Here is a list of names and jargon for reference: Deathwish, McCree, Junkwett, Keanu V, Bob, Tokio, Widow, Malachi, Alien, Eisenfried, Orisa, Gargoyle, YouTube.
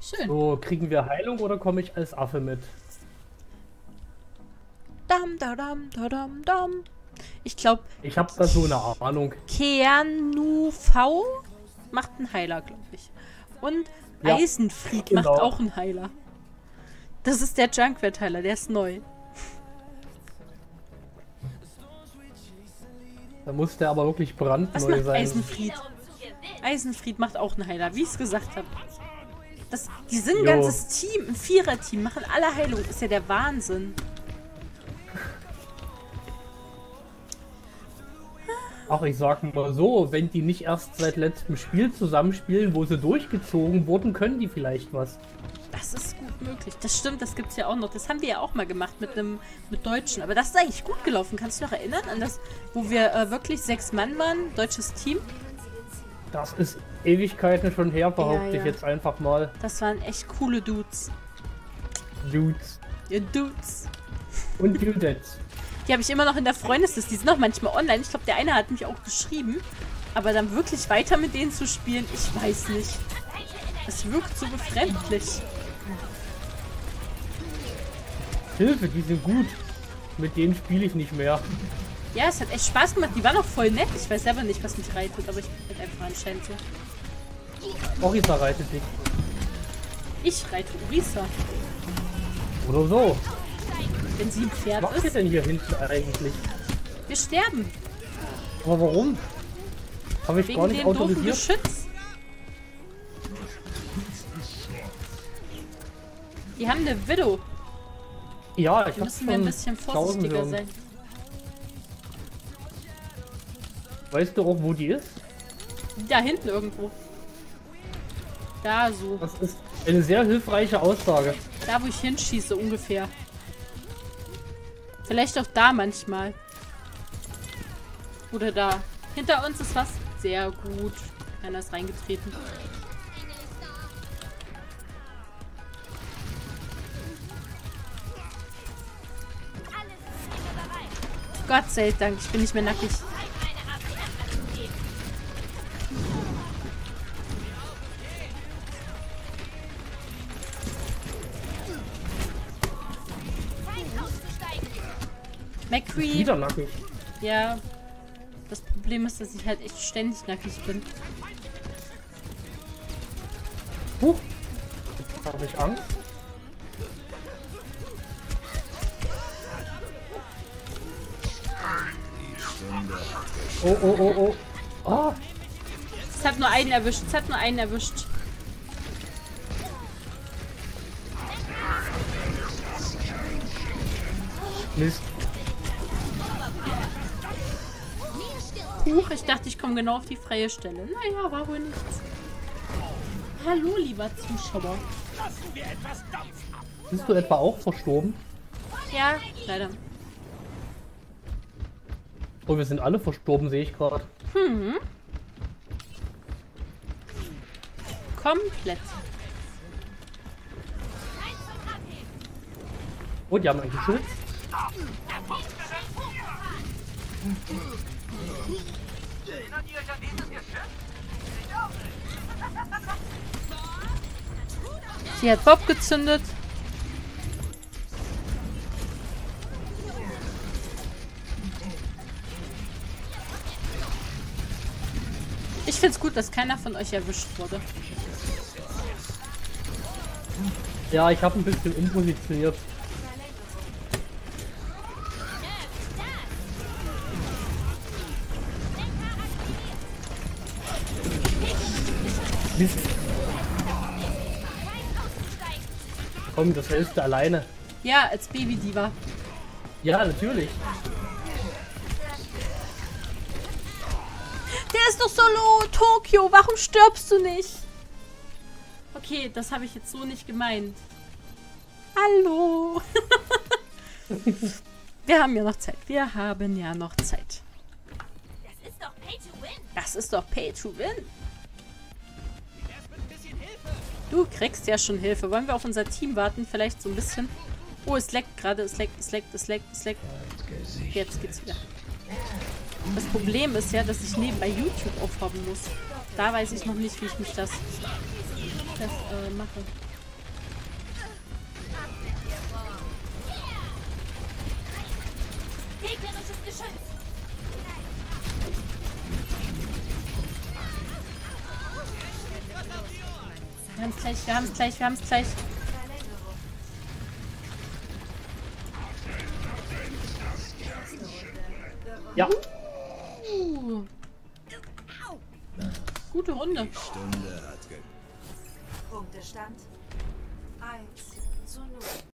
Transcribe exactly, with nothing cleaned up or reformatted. Schön. So, kriegen wir Heilung oder komme ich als Affe mit? Dam, da, dam, da, dam, dam. Ich glaube... Ich habe da so eine Ahnung. Keanu V macht einen Heiler, glaube ich. Und ja, Eisenfried genau. macht auch einen Heiler. Das ist der Junkwett-Heiler, der ist neu. Da muss der aber wirklich brandneu Was macht sein. Eisenfried? Eisenfried macht auch einen Heiler, wie ich es gesagt habe. Das, die sind ein ganzes Team, ein Vierer-Team, machen alle Heilung. Ist ja der Wahnsinn. Ach, ich sag mal so, wenn die nicht erst seit letztem Spiel zusammenspielen, wo sie durchgezogen wurden, können die vielleicht was. Das ist gut möglich. Das stimmt, das gibt's ja auch noch. Das haben wir ja auch mal gemacht mit einem mit Deutschen. Aber das ist eigentlich gut gelaufen. Kannst du dich noch erinnern an das, wo wir äh, wirklich sechs Mann waren, deutsches Team? Das ist Ewigkeiten schon her, behaupte ja, ja. ich jetzt einfach mal. Das waren echt coole Dudes. Dudes. Ja, Dudes. Und Dudettes. Die habe ich immer noch in der Freundesliste. Die sind auch manchmal online. Ich glaube, der eine hat mich auch geschrieben. Aber dann wirklich weiter mit denen zu spielen, ich weiß nicht. Das wirkt so befremdlich. Hilfe, die sind gut. Mit denen spiele ich nicht mehr. Ja, es hat echt Spaß gemacht. Die waren auch voll nett. Ich weiß selber nicht, was mich reitet, aber ich bin halt einfach anscheinend so. Orisa reitet dich. Ich reite Orisa. Oder so. Wenn sie ein Pferd was ist. Was ist denn hier hinten eigentlich? Wir sterben. Aber warum? Habe ich Wegen gar nicht autorisiert. Geschütz. Die haben eine Widow. Ja, ich müssen wir ein bisschen vorsichtiger sein. Weißt du auch, wo die ist? Da hinten irgendwo. Da so. Das ist eine sehr hilfreiche Aussage. Da, wo ich hinschieße ungefähr. Vielleicht auch da manchmal. Oder da. Hinter uns ist was. Sehr gut. Einer ist reingetreten. Gott sei Dank, ich bin nicht mehr nackig. McCree. Wieder nackig. Ja. Das Problem ist, dass ich halt echt ständig nackig bin. Huch. Habe ich Angst? Oh, oh, oh, oh. Oh. Es hat nur einen erwischt. Es hat nur einen erwischt. Mist. Huch, ich dachte, ich komme genau auf die freie Stelle. Naja, war wohl nichts. Hallo, lieber Zuschauer. Bist du etwa auch verstorben? Ja, leider. Oh, wir sind alle verstorben, sehe ich gerade. Hm. Komplett. Oh, die haben einen Geschütz. Erinnert ihr euch an dieses Geschütz? Sie hat Bob gezündet. Ich finde es gut, dass keiner von euch erwischt wurde. Ja, ich habe ein bisschen umpositioniert. Komm, das hilft alleine. Ja, als Baby-Diva. Ja, natürlich. Der ist doch solo, Tokio, warum stirbst du nicht? Okay, das habe ich jetzt so nicht gemeint. Hallo. Wir haben ja noch Zeit. Wir haben ja noch Zeit. Das ist doch Pay to Win. Das ist doch Pay to Win. Du kriegst ja schon Hilfe. Wollen wir auf unser Team warten? Vielleicht so ein bisschen. Oh, es leckt gerade. Es leckt, es leckt, es leckt, es leckt. Jetzt geht's wieder. Das Problem ist ja, dass ich nebenbei YouTube aufhaben muss. Da weiß ich noch nicht, wie ich mich das, das äh, mache. Gegnerisches Geschütz! Wir haben's gleich, wir haben's gleich, wir haben's gleich. Ja. Uh. Gute Runde. Die Stunde hat Punktestand eins zu null.